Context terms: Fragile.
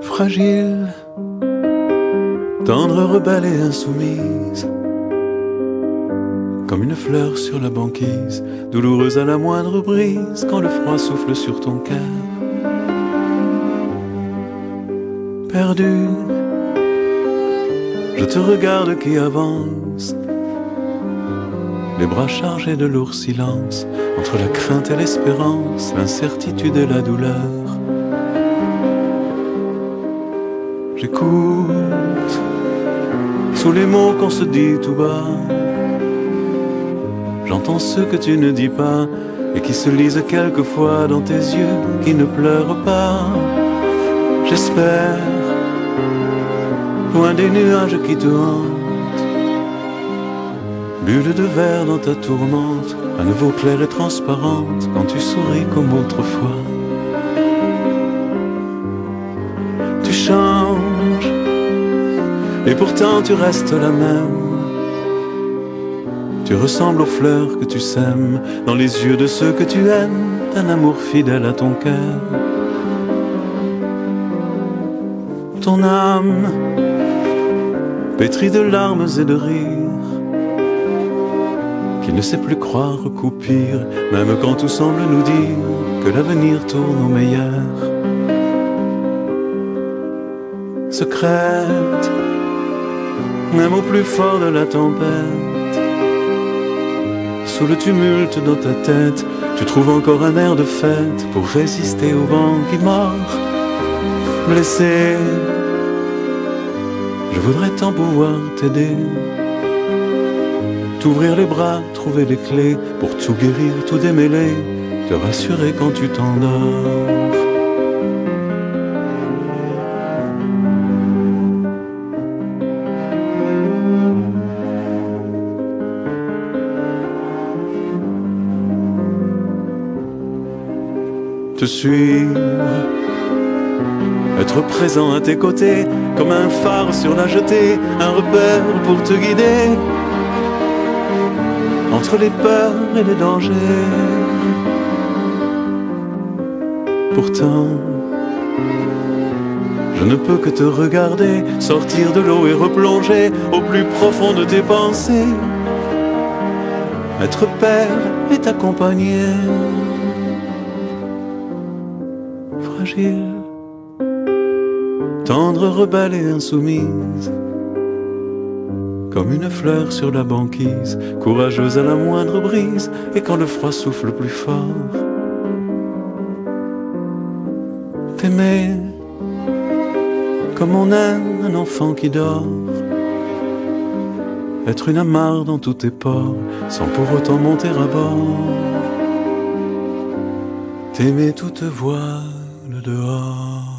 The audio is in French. fragile, tendre, rebelle et insoumise, comme une fleur sur la banquise, douloureuse à la moindre brise, quand le froid souffle sur ton cœur. Perdu, je te regarde qui avance, les bras chargés de lourd silence, entre la crainte et l'espérance, l'incertitude et la douleur. J'écoute sous les mots qu'on se dit tout bas, j'entends ceux que tu ne dis pas et qui se lisent quelquefois dans tes yeux qui ne pleurent pas. J'espère, loin des nuages qui te hantent, bulle de verre dans ta tourmente, à nouveau claire et transparente quand tu souris comme autrefois. Tu changes et pourtant tu restes la même. Tu ressembles aux fleurs que tu sèmes dans les yeux de ceux que tu aimes, d'un amour fidèle à ton cœur. Ton âme, pétrie de larmes et de rires, qui ne sait plus croire qu'au pire, même quand tout semble nous dire que l'avenir tourne au meilleur. Secrète, même au plus fort de la tempête, sous le tumulte dans ta tête, tu trouves encore un air de fête pour résister au vent qui mord. Blessé, je voudrais tant pouvoir t'aider, t'ouvrir les bras, trouver les clés pour tout guérir, tout démêler, te rassurer quand tu t'endors. Te suivre, être présent à tes côtés, comme un phare sur la jetée, un repère pour te guider, entre les peurs et les dangers. Pourtant, je ne peux que te regarder, sortir de l'eau et replonger au plus profond de tes pensées, être père et t'accompagner. Fragile, tendre, rebelle et insoumise, comme une fleur sur la banquise, courageuse à la moindre brise, et quand le froid souffle plus fort. T'aimer, comme on aime un enfant qui dort, être une amarre dans tous tes ports, sans pour autant monter à bord. T'aimer tout te voile dehors.